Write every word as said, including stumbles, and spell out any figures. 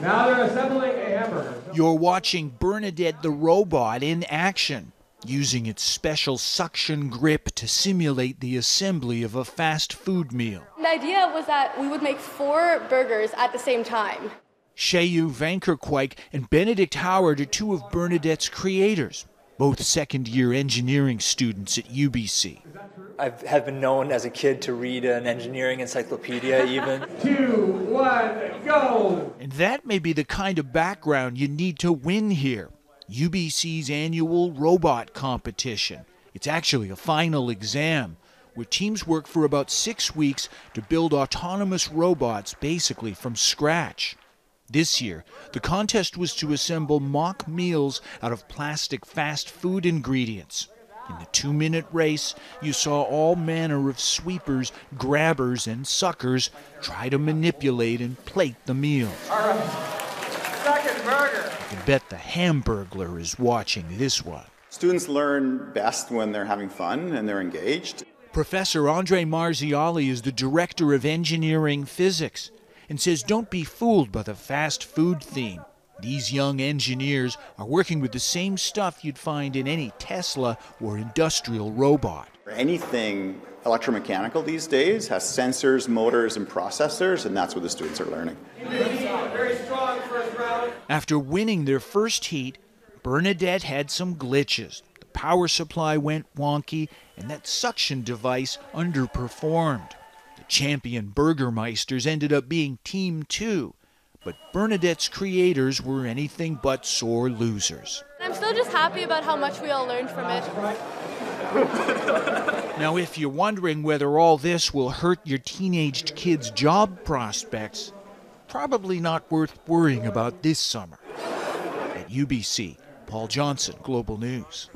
Now they're assembling a hamburger. You're watching Bernadette the Robot in action, using its special suction grip to simulate the assembly of a fast food meal. The idea was that we would make four burgers at the same time. Shuyu van Kerkwijk and Benedict Howard are two of Bernadette's creators, both second-year engineering students at U B C. I have been known as a kid to read an engineering encyclopedia even. Two, one, go! And that may be the kind of background you need to win here. U B C's annual robot competition. It's actually a final exam, where teams work for about six weeks to build autonomous robots basically from scratch. This year, the contest was to assemble mock meals out of plastic fast food ingredients. In the two-minute race, you saw all manner of sweepers, grabbers, and suckers try to manipulate and plate the meal. All right. Second burger. You bet the Hamburglar is watching this one. Students learn best when they're having fun and they're engaged. Professor Andre Marziali is the director of engineering physics, and says don't be fooled by the fast food theme. These young engineers are working with the same stuff you'd find in any Tesla or industrial robot. Anything electromechanical these days has sensors, motors, and processors, and that's what the students are learning. Very strong first round. After winning their first heat, Bernadette had some glitches. The power supply went wonky, and that suction device underperformed. Champion Burgermeisters ended up being Team Two, but Bernadette's creators were anything but sore losers. I'm still just happy about how much we all learned from it. Now, if you're wondering whether all this will hurt your teenaged kids' job prospects, probably not worth worrying about this summer. At U B C, Paul Johnson, Global News.